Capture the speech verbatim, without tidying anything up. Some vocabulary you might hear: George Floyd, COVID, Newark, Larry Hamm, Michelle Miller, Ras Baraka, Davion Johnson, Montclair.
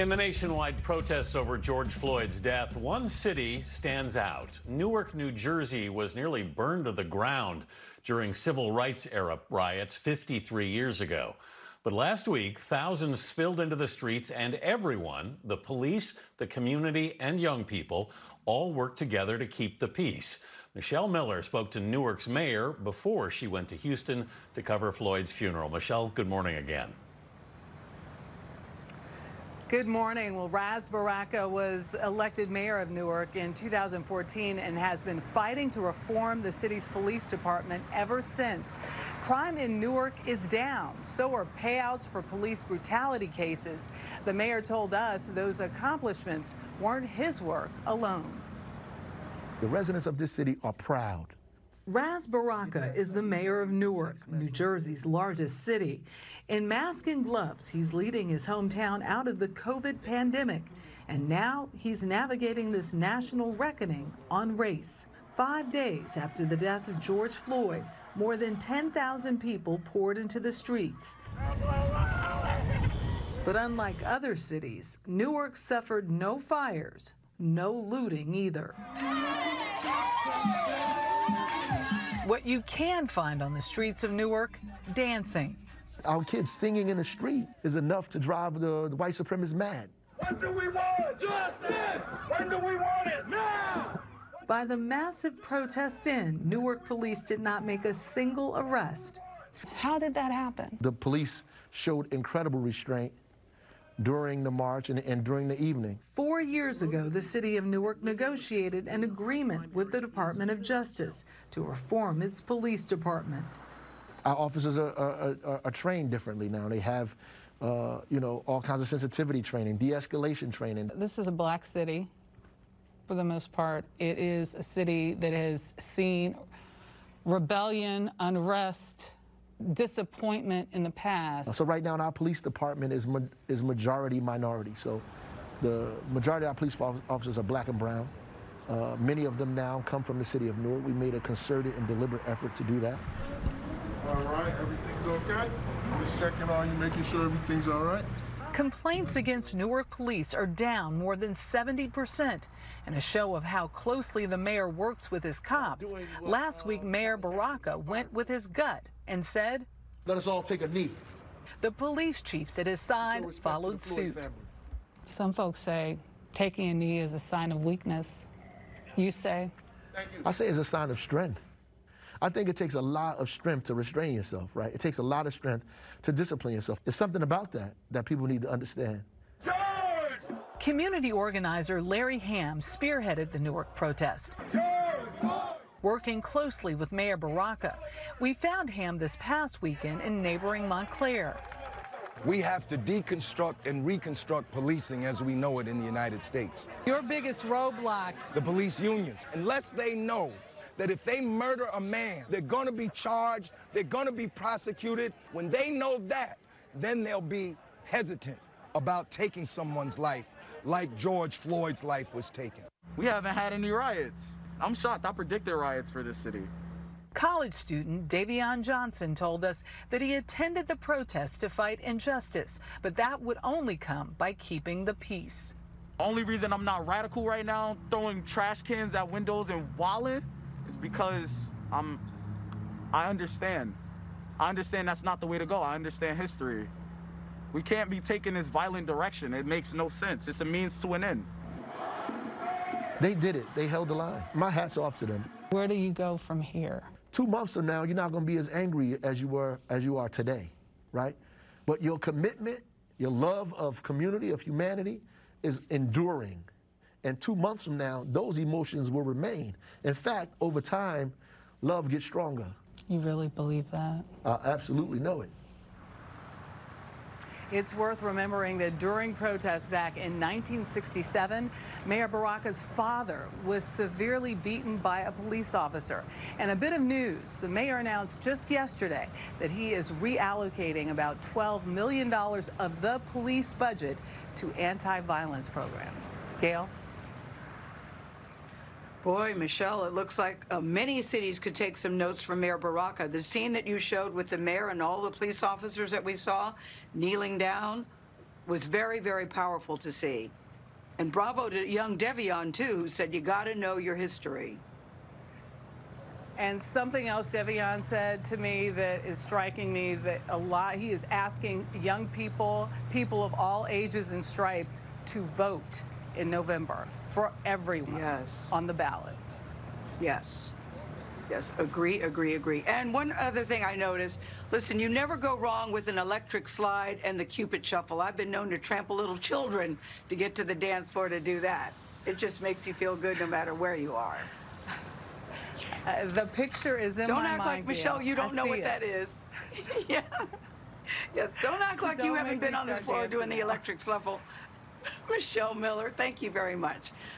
In the nationwide protests over George Floyd's death, one city stands out. Newark, New Jersey was nearly burned to the ground during civil rights era riots fifty-three years ago. But last week, thousands spilled into the streets, and everyone, the police, the community, and young people, all worked together to keep the peace. Michelle Miller spoke to Newark's mayor before she went to Houston to cover Floyd's funeral. Michelle, good morning again. Good morning. Well, Ras Baraka was elected mayor of Newark in two thousand fourteen and has been fighting to reform the city's police department ever since. Crime in Newark is down. So are payouts for police brutality cases. The mayor told us those accomplishments weren't his work alone. The residents of this city are proud. Ras Baraka is the mayor of Newark, New Jersey's largest city. In mask and gloves, he's leading his hometown out of the COVID pandemic. And now he's navigating this national reckoning on race. Five days after the death of George Floyd, more than ten thousand people poured into the streets. But unlike other cities, Newark suffered no fires, no looting either. What you can find on the streets of Newark, dancing. Our kids singing in the street is enough to drive the, the white supremacists mad. What do we want? Justice! When do we want it? Now! By the massive protest in, Newark police did not make a single arrest. How did that happen? The police showed incredible restraint during the march and, and during the evening. Four years ago, the city of Newark negotiated an agreement with the Department of Justice to reform its police department. Our officers are, are, are, are trained differently now. They have, uh, you know, all kinds of sensitivity training, de-escalation training. This is a black city, for the most part. It is a city that has seen rebellion, unrest, disappointment in the past. So right now in our police department is ma is majority minority. So the majority of our police officers are black and brown. Uh, many of them now come from the city of Newark. We made a concerted and deliberate effort to do that. All right, everything's okay? Just checking on you, making sure everything's all right. Complaints against Newark police are down more than seventy percent. In a show of how closely the mayor works with his cops, last week Mayor Baraka went with his gut and said, "Let us all take a knee." The police chiefs at his side followed suit. Some folks say taking a knee is a sign of weakness. You say? I say it's a sign of strength. I think it takes a lot of strength to restrain yourself, right? It takes a lot of strength to discipline yourself. There's something about that that people need to understand. George! Community organizer Larry Hamm spearheaded the Newark protest. George! Working closely with Mayor Baraka, we found Hamm this past weekend in neighboring Montclair. We have to deconstruct and reconstruct policing as we know it in the United States. Your biggest roadblock? The police unions. Unless they know that if they murder a man, they're going to be charged, they're going to be prosecuted. When they know that, then they'll be hesitant about taking someone's life like George Floyd's life was taken. We haven't had any riots. I'm shocked. I predicted riots for this city. College student Davion Johnson told us that he attended the protest to fight injustice, but that would only come by keeping the peace. Only reason I'm not radical right now, throwing trash cans at windows and walling, because I'm, I understand. I understand that's not the way to go. I understand history. We can't be taking this violent direction. It makes no sense. It's a means to an end. They did it. They held the line. My hat's off to them. Where do you go from here? Two months from now, you're not going to be as angry as you were, as you are today, right? But your commitment, your love of community, of humanity is enduring. And two months from now, those emotions will remain. In fact, over time, love gets stronger. You really believe that? I absolutely know it. It's worth remembering that during protests back in nineteen sixty-seven, Mayor Baraka's father was severely beaten by a police officer. And a bit of news, the mayor announced just yesterday that he is reallocating about twelve million dollars of the police budget to anti-violence programs. Gail? Boy, Michelle, it looks like uh, many cities could take some notes from Mayor Baraka. The scene that you showed with the mayor and all the police officers that we saw kneeling down was very, very powerful to see. And bravo to young Davion, too, who said, you got to know your history. And something else Davion said to me that is striking me, that a lot, he is asking young people, people of all ages and stripes, to vote in November for everyone yes. on the ballot. Yes. Yes, agree, agree, agree. And one other thing I noticed, listen, you never go wrong with an electric slide and the Cupid shuffle. I've been known to trample little children to get to the dance floor to do that. It just makes you feel good no matter where you are. Uh, the picture is in don't my mind. Don't act like, Michelle, Gail. You don't I know what it. That is. yes. yes, don't act like don't you haven't been on the floor doing now. The electric shuffle. Michelle Miller, thank you very much.